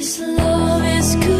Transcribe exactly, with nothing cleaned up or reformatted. This love is good.